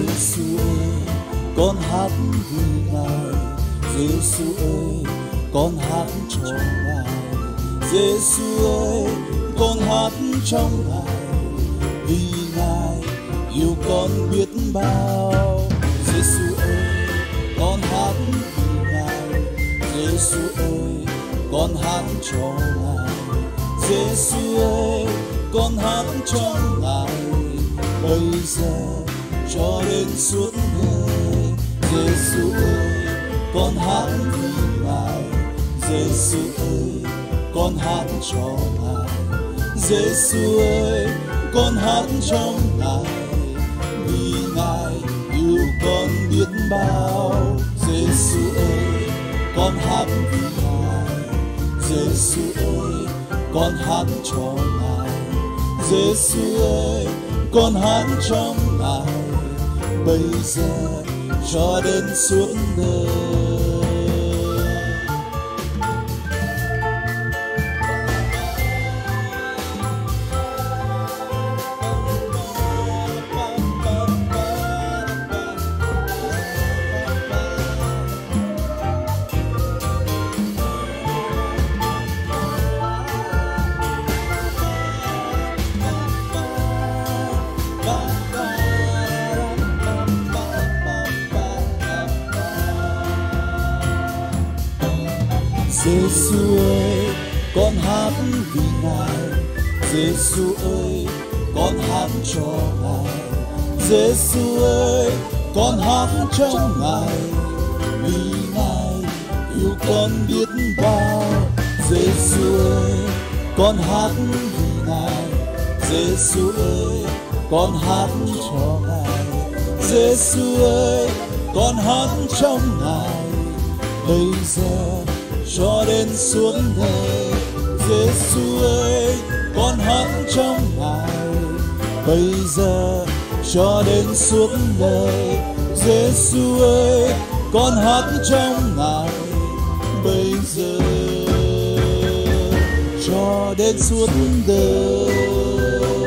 Giêsu ơi, con hát vì Ngài. Giêsu ơi, con hát cho Ngài. Giêsu ơi, con hát trong Ngài, vì Ngài yêu con biết bao. Giêsu ơi, con hát vì Ngài. Giêsu ơi, con hát cho Ngài. Giêsu ơi, con hát cho Ngài, bây giờ cho đến suốt đời. Giêsu ơi, con hát vì Ngài. Giêsu ơi, con hát cho Ngài. Giêsu ơi, con hát trong Ngài, vì Ngài yêu con biết bao. Giêsu ơi, con hát vì Ngài. Giêsu ơi, con hát cho Ngài. Giêsu ơi, con hát trong Ngài, bây giờ cho đến suốt đời. Giêsu ơi, con hát vì Ngài. Giêsu ơi, con hát cho Ngài. Giêsu ơi, con hát trong Ngài, vì Ngài yêu con biết bao. Giêsu ơi, con hát vì Ngài. Giêsu ơi, con hát cho Ngài. Giêsu ơi, con hát trong Ngài, bây giờ cho đến suốt đời. Giêsu ơi, con hát trong Ngài, bây giờ cho đến suốt đời. Giêsu ơi, con hát trong Ngài, bây giờ cho đến suốt đời.